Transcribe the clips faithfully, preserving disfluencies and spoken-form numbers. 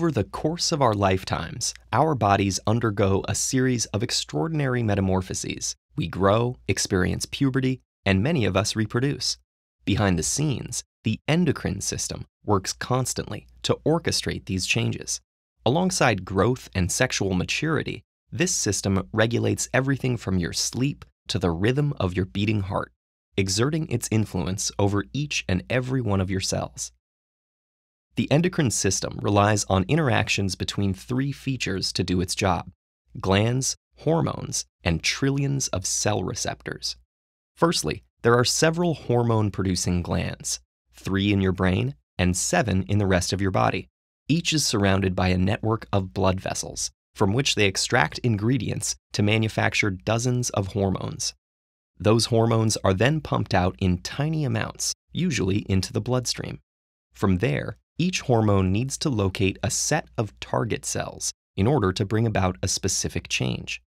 Over the course of our lifetimes, our bodies undergo a series of extraordinary metamorphoses. We grow, experience puberty, and many of us reproduce. Behind the scenes, the endocrine system works constantly to orchestrate these changes. Alongside growth and sexual maturity, this system regulates everything from your sleep to the rhythm of your beating heart, exerting its influence over each and every one of your cells. The endocrine system relies on interactions between three features to do its job: glands, hormones, and trillions of cell receptors. Firstly, there are several hormone-producing glands, three in your brain and seven in the rest of your body. Each is surrounded by a network of blood vessels, from which they extract ingredients to manufacture dozens of hormones. Those hormones are then pumped out in tiny amounts, usually into the bloodstream. From there, each hormone needs to locate a set of target cells in order to bring about a specific change.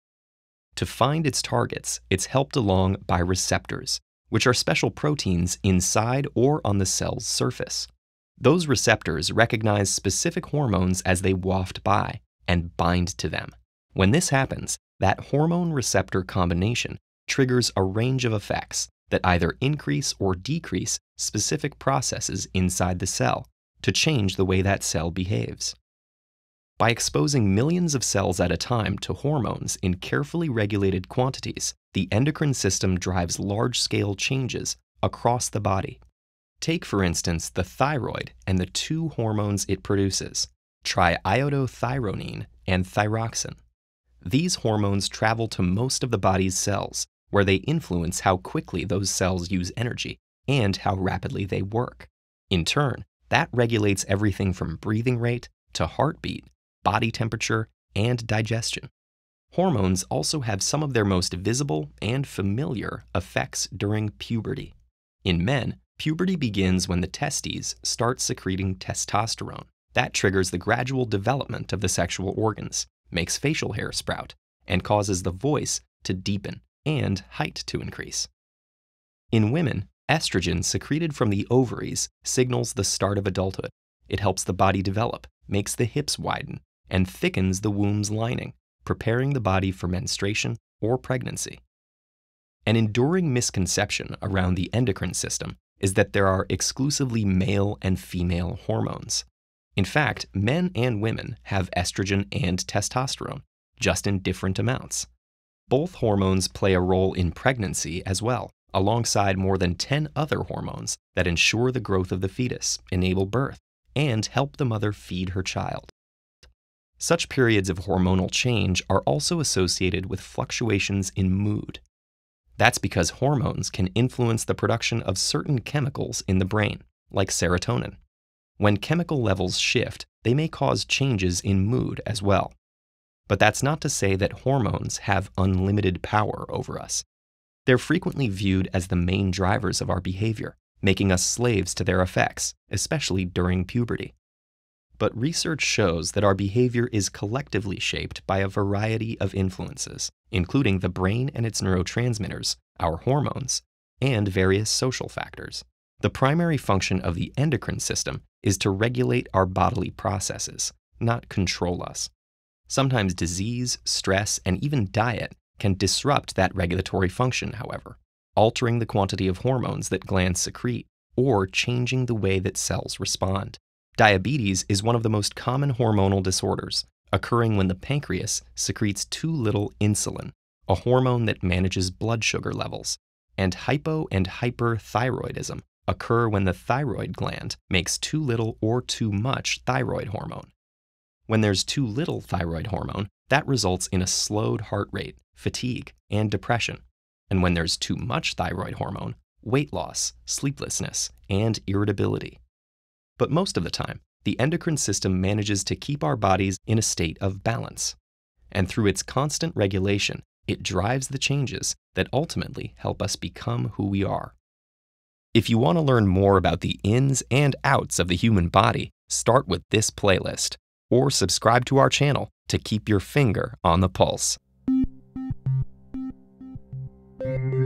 To find its targets, it's helped along by receptors, which are special proteins inside or on the cell's surface. Those receptors recognize specific hormones as they waft by and bind to them. When this happens, that hormone receptor combination triggers a range of effects that either increase or decrease specific processes inside the cell to change the way that cell behaves. By exposing millions of cells at a time to hormones in carefully regulated quantities, the endocrine system drives large-scale changes across the body. Take, for instance, the thyroid and the two hormones it produces, triiodothyronine and thyroxine. These hormones travel to most of the body's cells, where they influence how quickly those cells use energy and how rapidly they work. In turn, that regulates everything from breathing rate to heartbeat, body temperature, and digestion. Hormones also have some of their most visible and familiar effects during puberty. In men, puberty begins when the testes start secreting testosterone. That triggers the gradual development of the sexual organs, makes facial hair sprout, and causes the voice to deepen and height to increase. In women, estrogen secreted from the ovaries signals the start of adulthood. It helps the body develop, makes the hips widen, and thickens the womb's lining, preparing the body for menstruation or pregnancy. An enduring misconception around the endocrine system is that there are exclusively male and female hormones. In fact, men and women have estrogen and testosterone, just in different amounts. Both hormones play a role in pregnancy as well, alongside more than ten other hormones that ensure the growth of the fetus, enable birth, and help the mother feed her child. Such periods of hormonal change are also associated with fluctuations in mood. That's because hormones can influence the production of certain chemicals in the brain, like serotonin. When chemical levels shift, they may cause changes in mood as well. But that's not to say that hormones have unlimited power over us. They're frequently viewed as the main drivers of our behavior, making us slaves to their effects, especially during puberty. But research shows that our behavior is collectively shaped by a variety of influences, including the brain and its neurotransmitters, our hormones, and various social factors. The primary function of the endocrine system is to regulate our bodily processes, not control us. Sometimes disease, stress, and even diet can disrupt that regulatory function, however, altering the quantity of hormones that glands secrete, or changing the way that cells respond. Diabetes is one of the most common hormonal disorders, occurring when the pancreas secretes too little insulin, a hormone that manages blood sugar levels, and hypo and hyperthyroidism occur when the thyroid gland makes too little or too much thyroid hormone. When there's too little thyroid hormone, that results in a slowed heart rate, fatigue, and depression. And when there's too much thyroid hormone, weight loss, sleeplessness, and irritability. But most of the time, the endocrine system manages to keep our bodies in a state of balance. And through its constant regulation, it drives the changes that ultimately help us become who we are. If you want to learn more about the ins and outs of the human body, start with this playlist, or subscribe to our channel to keep your finger on the pulse. Thank you.